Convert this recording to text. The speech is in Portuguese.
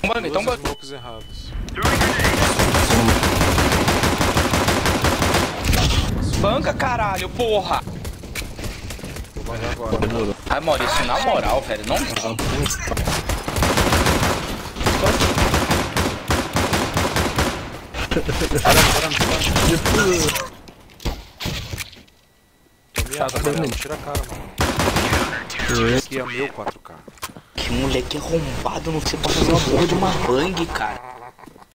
Tomba, me tomba. Blocos errados. Banca, caralho, porra. Vou bancar agora. Ai, Maurício, na moral, velho, não. Tira a cara, mano. Aqui é meu 4K. Que moleque arrombado, não sei pra fazer uma porra de uma bang, cara.